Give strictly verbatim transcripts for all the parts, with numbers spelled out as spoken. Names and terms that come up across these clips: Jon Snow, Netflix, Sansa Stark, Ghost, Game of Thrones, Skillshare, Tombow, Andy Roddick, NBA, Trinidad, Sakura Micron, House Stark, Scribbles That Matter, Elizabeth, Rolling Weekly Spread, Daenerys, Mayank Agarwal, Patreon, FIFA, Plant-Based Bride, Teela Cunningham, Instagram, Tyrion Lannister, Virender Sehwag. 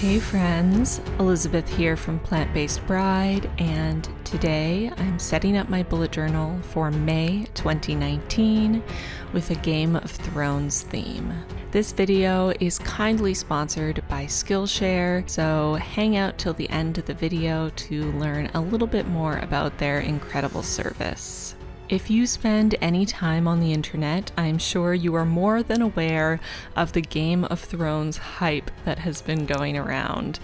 Hey friends, Elizabeth here from Plant-Based Bride, and today I'm setting up my bullet journal for May twenty nineteen with a Game of Thrones theme. This video is kindly sponsored by Skillshare, so hang out till the end of the video to learn a little bit more about their incredible service. If you spend any time on the internet, I'm sure you are more than aware of the Game of Thrones hype that has been going around.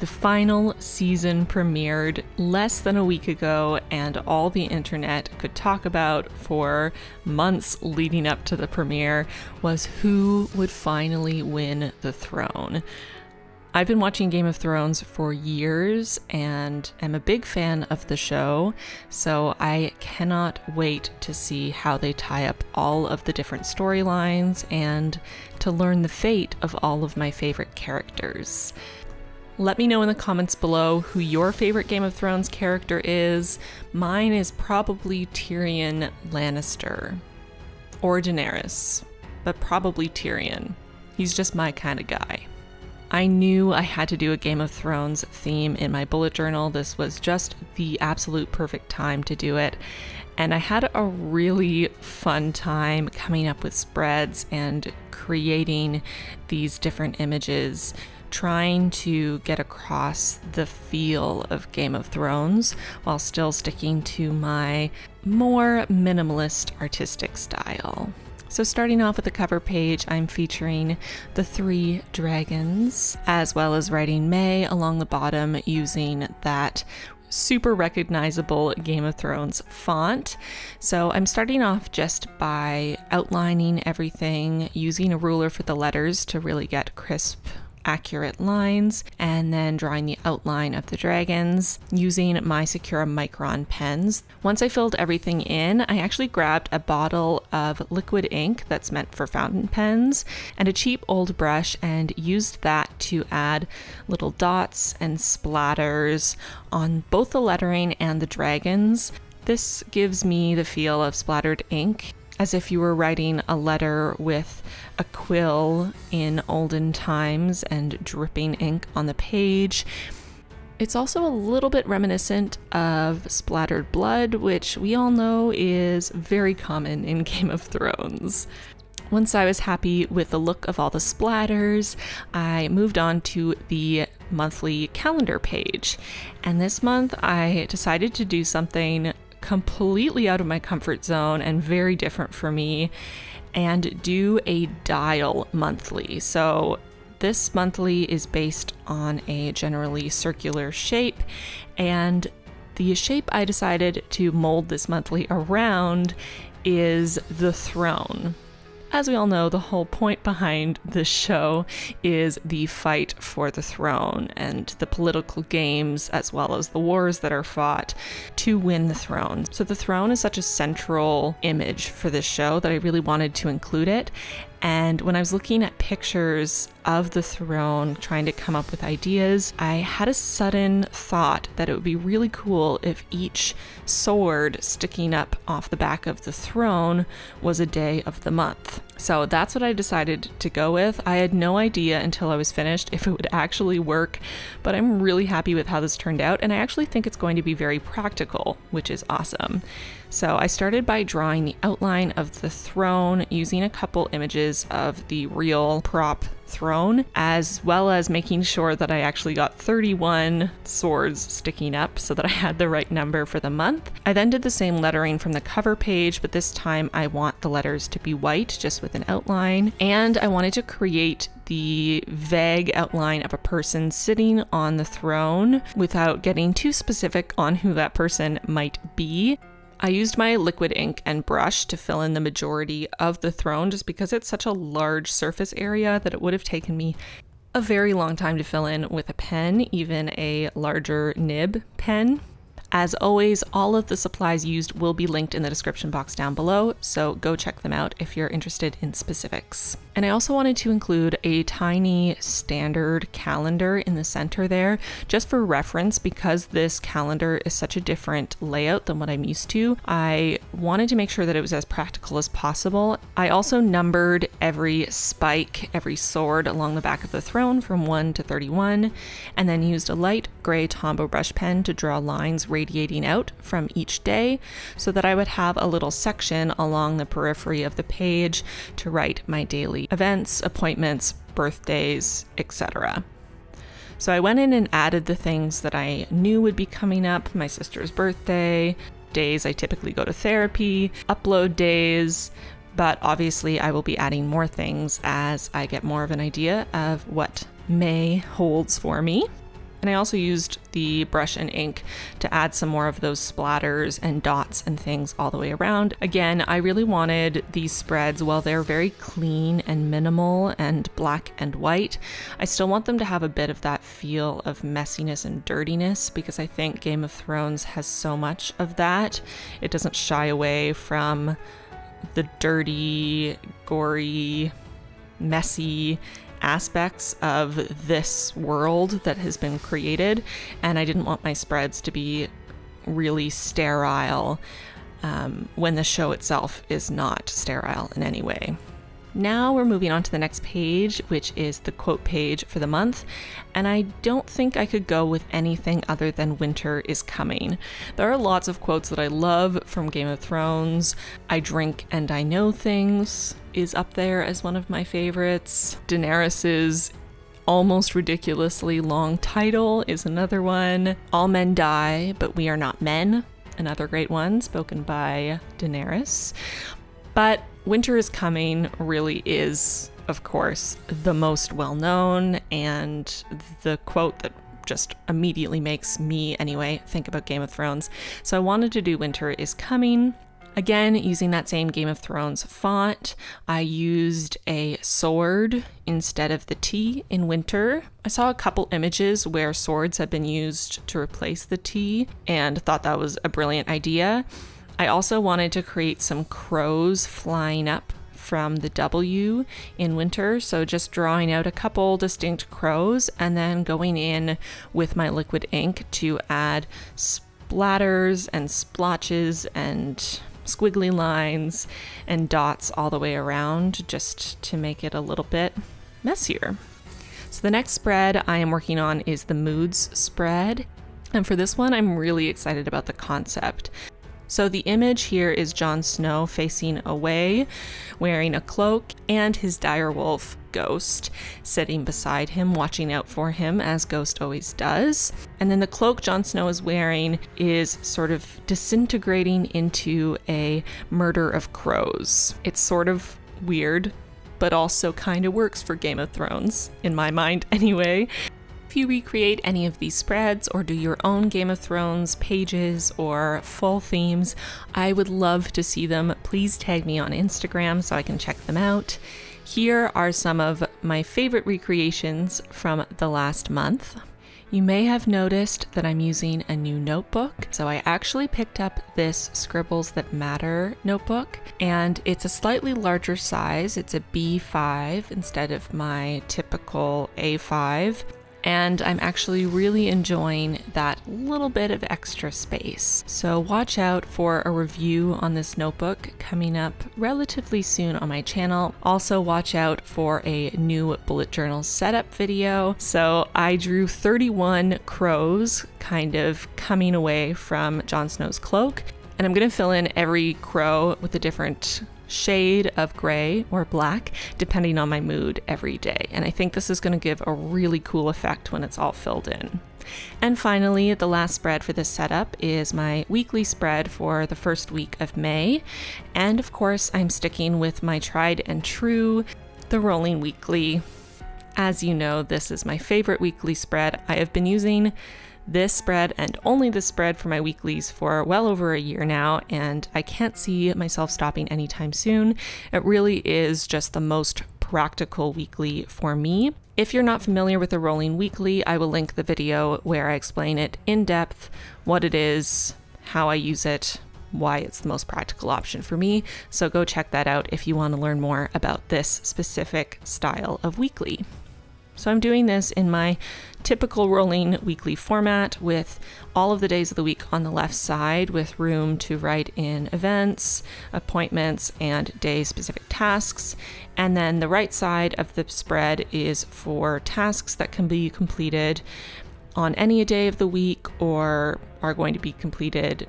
The final season premiered less than a week ago, and all the internet could talk about for months leading up to the premiere was who would finally win the throne. I've been watching Game of Thrones for years and am a big fan of the show, so I cannot wait to see how they tie up all of the different storylines and to learn the fate of all of my favorite characters. Let me know in the comments below who your favorite Game of Thrones character is. Mine is probably Tyrion Lannister, or Daenerys, but probably Tyrion. He's just my kind of guy. I knew I had to do a Game of Thrones theme in my bullet journal. This was just the absolute perfect time to do it. And I had a really fun time coming up with spreads and creating these different images, trying to get across the feel of Game of Thrones while still sticking to my more minimalist artistic style. So starting off with the cover page, I'm featuring the three dragons, as well as writing May along the bottom using that super recognizable Game of Thrones font. So I'm starting off just by outlining everything, using a ruler for the letters to really get crisp, accurate lines, and then drawing the outline of the dragons using my Sakura Micron pens. Once I filled everything in, I actually grabbed a bottle of liquid ink that's meant for fountain pens and a cheap old brush and used that to add little dots and splatters on both the lettering and the dragons. This gives me the feel of splattered ink, as if you were writing a letter with a quill in olden times and dripping ink on the page. It's also a little bit reminiscent of splattered blood, which we all know is very common in Game of Thrones. Once I was happy with the look of all the splatters, I moved on to the monthly calendar page. And this month I decided to do something completely out of my comfort zone and very different for me, and do a dial monthly. So this monthly is based on a generally circular shape, and the shape I decided to mold this monthly around is the throne. As we all know, the whole point behind this show is the fight for the throne and the political games, as well as the wars that are fought to win the throne. So the throne is such a central image for this show that I really wanted to include it. And when I was looking at pictures of the throne, trying to come up with ideas, I had a sudden thought that it would be really cool if each sword sticking up off the back of the throne was a day of the month. So that's what I decided to go with. I had no idea until I was finished if it would actually work, but I'm really happy with how this turned out, and I actually think it's going to be very practical, which is awesome. So I started by drawing the outline of the throne using a couple images of the real prop throne, as well as making sure that I actually got thirty-one swords sticking up so that I had the right number for the month. I then did the same lettering from the cover page, but this time I want the letters to be white, just with an outline, and I wanted to create the vague outline of a person sitting on the throne without getting too specific on who that person might be. I used my liquid ink and brush to fill in the majority of the throne just because it's such a large surface area that it would have taken me a very long time to fill in with a pen, even a larger nib pen. As always, all of the supplies used will be linked in the description box down below, so go check them out if you're interested in specifics. And I also wanted to include a tiny standard calendar in the center there, just for reference, because this calendar is such a different layout than what I'm used to. I wanted to make sure that it was as practical as possible. I also numbered every spike, every sword along the back of the throne from one to thirty-one, and then used a light gray Tombow brush pen to draw lines radiating out from each day so that I would have a little section along the periphery of the page to write my daily events, appointments, birthdays, et cetera. So I went in and added the things that I knew would be coming up: my sister's birthday, days I typically go to therapy, upload days, but obviously I will be adding more things as I get more of an idea of what May holds for me. And I also used the brush and ink to add some more of those splatters and dots and things all the way around. Again, I really wanted these spreads, while they're very clean and minimal and black and white, I still want them to have a bit of that feel of messiness and dirtiness, because I think Game of Thrones has so much of that. It doesn't shy away from the dirty, gory, messy aspects of this world that has been created, and I didn't want my spreads to be really sterile um, when the show itself is not sterile in any way. Now we're moving on to the next page, which is the quote page for the month, and I don't think I could go with anything other than "Winter is coming." There are lots of quotes that I love from Game of Thrones. "I drink and I know things" is up there as one of my favorites. Daenerys's almost ridiculously long title is another one. "All men die, but we are not men," another great one spoken by Daenerys. But "Winter is coming" really is, of course, the most well-known and the quote that just immediately makes me, anyway, think about Game of Thrones. So I wanted to do "Winter is coming." Again, using that same Game of Thrones font, I used a sword instead of the T in winter. I saw a couple images where swords had been used to replace the T and thought that was a brilliant idea. I also wanted to create some crows flying up from the W in winter, so just drawing out a couple distinct crows and then going in with my liquid ink to add splatters and splotches and squiggly lines and dots all the way around, just to make it a little bit messier. So the next spread I am working on is the moods spread, and for this one I'm really excited about the concept. So the image here is Jon Snow facing away, wearing a cloak, and his direwolf, Ghost, sitting beside him, watching out for him, as Ghost always does. And then the cloak Jon Snow is wearing is sort of disintegrating into a murder of crows. It's sort of weird, but also kind of works for Game of Thrones, in my mind anyway. If you recreate any of these spreads or do your own Game of Thrones pages or full themes, I would love to see them. Please tag me on Instagram so I can check them out. Here are some of my favorite recreations from the last month. You may have noticed that I'm using a new notebook. So I actually picked up this Scribbles That Matter notebook, and it's a slightly larger size. It's a B five instead of my typical A five. And I'm actually really enjoying that little bit of extra space. So watch out for a review on this notebook coming up relatively soon on my channel. Also watch out for a new bullet journal setup video. So I drew thirty-one crows kind of coming away from Jon Snow's cloak, and I'm gonna fill in every crow with a different shade of gray or black depending on my mood every day, and I think this is going to give a really cool effect when it's all filled in. And finally, the last spread for this setup is my weekly spread for the first week of May, and of course I'm sticking with my tried and true, the rolling weekly. As you know, this is my favorite weekly spread. I have been using this spread and only this spread for my weeklies for well over a year now, and I can't see myself stopping anytime soon. It really is just the most practical weekly for me. If you're not familiar with the Rolling Weekly, I will link the video where I explain it in depth, what it is, how I use it, why it's the most practical option for me, so go check that out if you want to learn more about this specific style of weekly. So I'm doing this in my typical rolling weekly format with all of the days of the week on the left side with room to write in events, appointments, and day-specific tasks. And then the right side of the spread is for tasks that can be completed on any day of the week or are going to be completed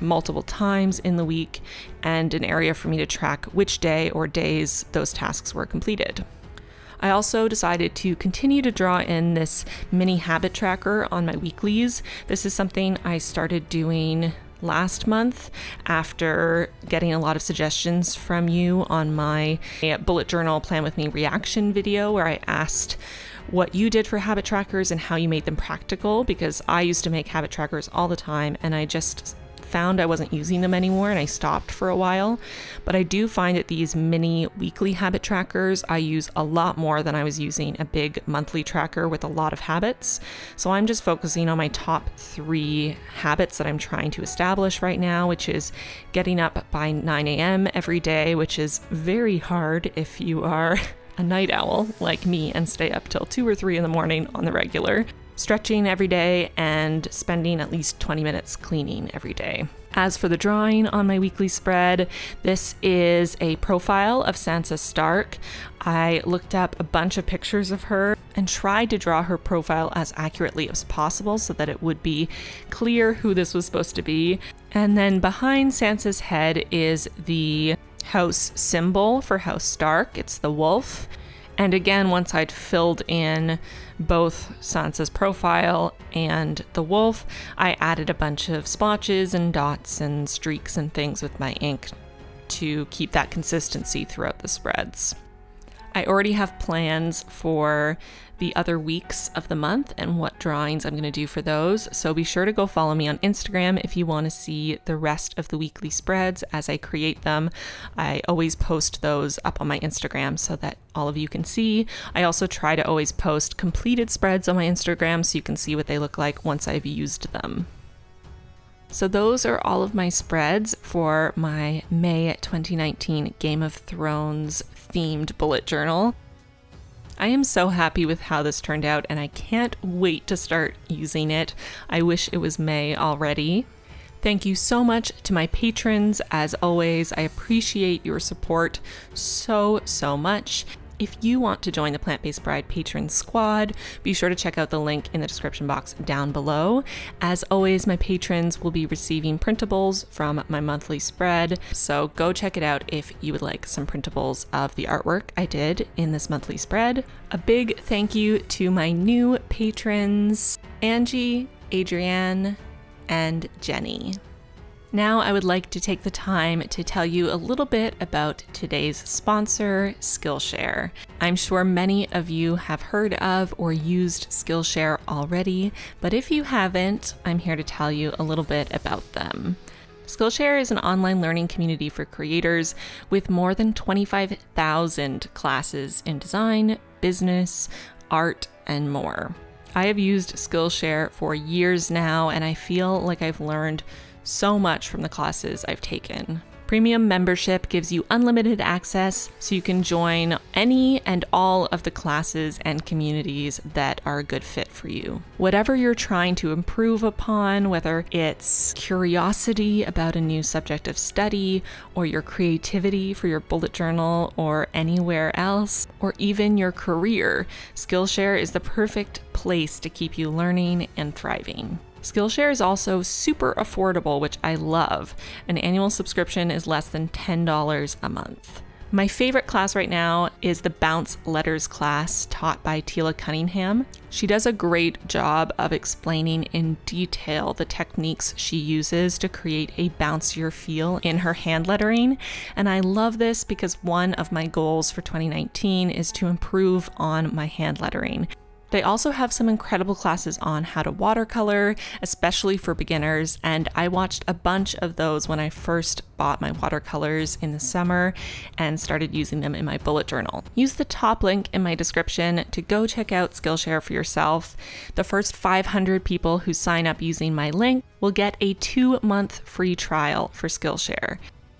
multiple times in the week, and an area for me to track which day or days those tasks were completed. I also decided to continue to draw in this mini habit tracker on my weeklies. This is something I started doing last month after getting a lot of suggestions from you on my bullet journal plan with me reaction video, where I asked what you did for habit trackers and how you made them practical, because I used to make habit trackers all the time and I just found I wasn't using them anymore and I stopped for a while. But I do find that these mini weekly habit trackers I use a lot more than I was using a big monthly tracker with a lot of habits. So I'm just focusing on my top three habits that I'm trying to establish right now, which is getting up by nine A M every day, which is very hard if you are a night owl like me and stay up till two or three in the morning on the regular. Stretching every day, and spending at least twenty minutes cleaning every day. As for the drawing on my weekly spread, this is a profile of Sansa Stark. I looked up a bunch of pictures of her and tried to draw her profile as accurately as possible so that it would be clear who this was supposed to be. And then behind Sansa's head is the house symbol for House Stark. It's the wolf. And again, once I'd filled in both Sansa's profile and the wolf, I added a bunch of splotches and dots and streaks and things with my ink to keep that consistency throughout the spreads. I already have plans for the other weeks of the month and what drawings I'm going to do for those, so be sure to go follow me on Instagram if you want to see the rest of the weekly spreads as I create them. I always post those up on my Instagram so that all of you can see. I also try to always post completed spreads on my Instagram so you can see what they look like once I've used them. So those are all of my spreads for my May twenty nineteen Game of Thrones themed bullet journal. I am so happy with how this turned out and I can't wait to start using it. I wish it was May already. Thank you so much to my patrons. As always, I appreciate your support so, so much. If you want to join the Plant-Based Bride Patreon squad, be sure to check out the link in the description box down below. As always, my patrons will be receiving printables from my monthly spread, so go check it out if you would like some printables of the artwork I did in this monthly spread. A big thank you to my new patrons, Angie, Adrienne, and Jenny. Now I would like to take the time to tell you a little bit about today's sponsor, Skillshare. I'm sure many of you have heard of or used Skillshare already, but if you haven't, I'm here to tell you a little bit about them. Skillshare is an online learning community for creators with more than twenty-five thousand classes in design, business, art, and more. I have used Skillshare for years now, and I feel like I've learned so much from the classes I've taken. Premium membership gives you unlimited access, so you can join any and all of the classes and communities that are a good fit for you. Whatever you're trying to improve upon, whether it's curiosity about a new subject of study, or your creativity for your bullet journal or anywhere else, or even your career, Skillshare is the perfect place to keep you learning and thriving. Skillshare is also super affordable, which I love. An annual subscription is less than ten dollars a month. My favorite class right now is the Bounce Letters class taught by Teela Cunningham. She does a great job of explaining in detail the techniques she uses to create a bouncier feel in her hand lettering. And I love this because one of my goals for twenty nineteen is to improve on my hand lettering. They also have some incredible classes on how to watercolor, especially for beginners, and I watched a bunch of those when I first bought my watercolors in the summer and started using them in my bullet journal. Use the top link in my description to go check out Skillshare for yourself. The first five hundred people who sign up using my link will get a two-month free trial for Skillshare.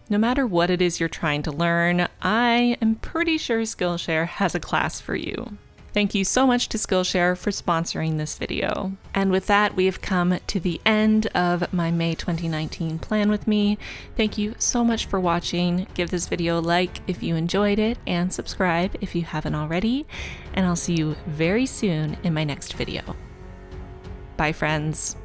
No matter what it is you're trying to learn, I am pretty sure Skillshare has a class for you. Thank you so much to Skillshare for sponsoring this video. And with that, we have come to the end of my May twenty nineteen plan with me. Thank you so much for watching. Give this video a like if you enjoyed it and subscribe if you haven't already. And I'll see you very soon in my next video. Bye, friends.